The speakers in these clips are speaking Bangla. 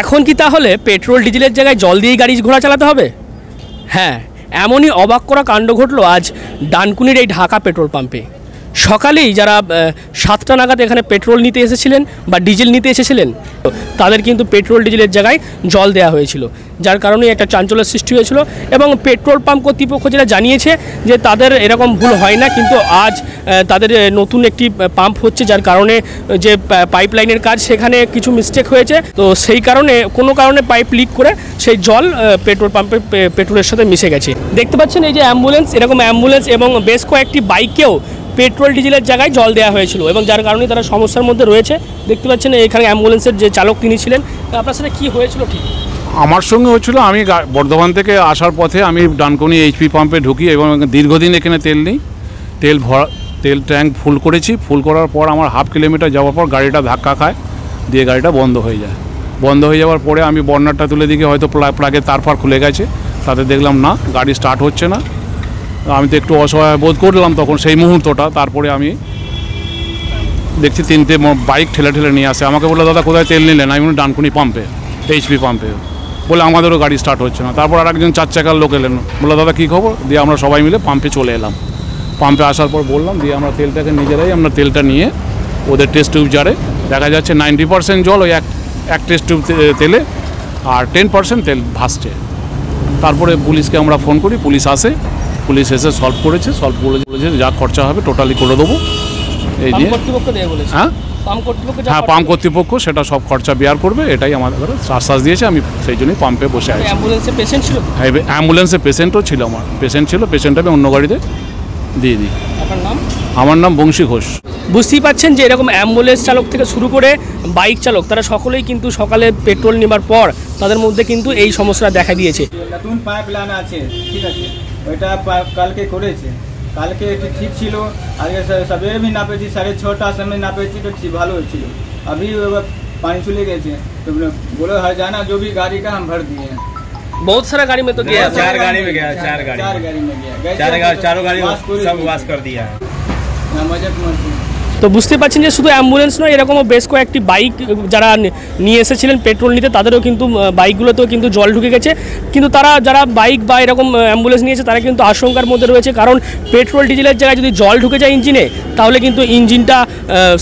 এখন কি তাহলে পেট্রোল ডিজেলের জায়গায় জল দিয়েই গাড়ি ঘোড়া চালাতে হবে? হ্যাঁ, এমনই অবাক করা কাণ্ড ঘটলো আজ ডানকুনির এই ঢাকা পেট্রোল পাম্পে। সকালেই যারা 7টা নাগাদ এখানে পেট্রোল নিতে এসেছিলেন বা ডিজেল নিতে এসেছিলেন, তাদের কিন্তু পেট্রোল ডিজেলের জায়গায় জল দেওয়া হয়েছিল, যার কারণে একটা চাঞ্চল্যের সৃষ্টি হয়েছিল। এবং পেট্রোল পাম্প কর্তৃপক্ষ যেটা জানিয়েছে যে তাদের এরকম ভুল হয় না, কিন্তু আজ তাদের নতুন একটি পাম্প হচ্ছে, যার কারণে যে পাইপলাইনের কাজ সেখানে কিছু মিস্টেক হয়েছে, তো সেই কারণে কোনো কারণে পাইপ লিক করে সেই জল পেট্রোল পাম্পে পেট্রোলের সাথে মিশে গেছে। দেখতে পাচ্ছেন এই যে অ্যাম্বুলেন্স, এরকম অ্যাম্বুলেন্স এবং বেশ কয়েকটি বাইকেও পেট্রোল ডিজেলের জায়গায় জল দেওয়া হয়েছিল এবং যার কারণে তারা সমস্যার মধ্যে রয়েছে। দেখতে পাচ্ছেন এখানে অ্যাম্বুলেন্সের যে চালক তিনি ছিলেন। আপনার সাথে কী হয়েছিল? ঠিক আমার সঙ্গে হয়েছিল, আমি বর্ধমান থেকে আসার পথে আমি ডানকুনি এইচপি পাম্পে ঢুকি এবং দীর্ঘদিন এখানে তেল নেই, তেল ট্যাঙ্ক ফুল করেছি, ফুল করার পর আমার হাফ কিলোমিটার যাওয়ার পর গাড়িটা ধাক্কা খায়, দিয়ে গাড়িটা বন্ধ হয়ে যায়। বন্ধ হয়ে যাওয়ার পরে আমি বর্নারটা তুলে দিকে হয়তো প্লাগের তার ফার খুলে গেছে, তাতে দেখলাম না গাড়ি স্টার্ট হচ্ছে না। আমি তো একটু অসহায় বোধ করলাম তখন সেই মুহূর্তটা। তারপরে আমি দেখছি 3টে বাইক ঠেলে ঠেলে নিয়ে আসে। আমাকে বললো, দাদা কোথায় তেল নিলেন? আমি ডানকুনি পাম্পে এইচপি পাম্পে। বলে আমাদেরও গাড়ি স্টার্ট হচ্ছে না। তারপর আর একজন 4 চাকার লোক এলেন, বললো দাদা কী খবর? দিয়ে আমরা সবাই মিলে পাম্পে চলে এলাম। পাম্পে আসার পর বললাম, দিয়ে আমরা তেলটাকে নিজেরাই আমরা তেলটা নিয়ে ওদের টেস্ট টিউব জারে দেখা যাচ্ছে 90% জল ওই এক টেস্ট টিউব তেলে, আর 10% তেল ভাসছে। তারপরে পুলিশকে আমরা ফোন করি, পুলিশ আসে, পুলিশ এসে সলভ করেছে, যা খরচা হবে টোটালি করে দেবো। এই নিয়ে হ্যাঁ পাম্প কর্তৃপক্ষ সেটা সব খরচা বেয়ার করবে, এটাই আমাদের আশ্বাস দিয়েছে। আমি সেই জন্যই পাম্পে বসে আছি। অ্যাম্বুলেন্সে পেশেন্টও ছিল, আমার পেশেন্ট ছিল, পেশেন্ট আমি অন্য গাড়িতে দিয়ে দিই। আমার নাম বংশী ঘোষ। বুঝতেই পারছেন যে এরকম অ্যাম্বুলেন্স চালক থেকে শুরু করে বাইক চালক, তারা সকলেই কিন্তু সকালে পেট্রোল নেবার পর তাদের মধ্যে কিন্তু এই সমস্যাটা দেখা দিয়েছে। নতুন পাইপলাইন আছে, ঠিক আছে, ওইটা কালকে করেছে, কালকে ঠিক ছিল। আজকে সবে আমি নাপেছি 6:30 সময় নাপেছি, তো ঠিক ভালো হয়েছিল। আমি পানি চলে গেছে, তো বলো হরজানা जो भी गाड़ी का हम भर दिए। बहुत सारा गाड़ी में तो गया, 4 गाड़ी में गया, चारों गाड़ी सब वाश कर दिया है। তো বুঝতে পারছেন যে শুধু অ্যাম্বুলেন্স নয়, এরকমও বেশ কয়েকটি বাইক যারা নিয়ে এসেছিলেন পেট্রোল নিতে, তাদেরও কিন্তু বাইকগুলোতেও কিন্তু জল ঢুকে গেছে। কিন্তু তারা যারা বাইক বা এরকম অ্যাম্বুলেন্স নিয়েছে, তারা কিন্তু আশঙ্কার মধ্যে রয়েছে, কারণ পেট্রোল ডিজেলের জায়গায় যদি জল ঢুকে যায় ইঞ্জিনে, তাহলে কিন্তু ইঞ্জিনটা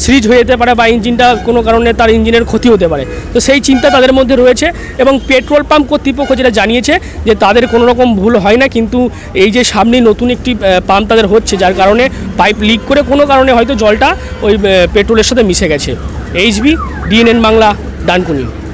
সিজ হয়ে যেতে পারে বা ইঞ্জিনটা কোনো কারণে তার ইঞ্জিনের ক্ষতি হতে পারে। তো সেই চিন্তা তাদের মধ্যে রয়েছে এবং পেট্রোল পাম্প কর্তৃপক্ষ যেটা জানিয়েছে যে তাদের কোনো রকম ভুল হয় না, কিন্তু এই যে সামনে নতুন একটি পাম্প তাদের হচ্ছে, যার কারণে পাইপ লিক করে কোনো কারণে হয়তো জলটা ওই পেট্রোলের সাথে মিশে গেছে। HB, DNN Bangla, Dankuni.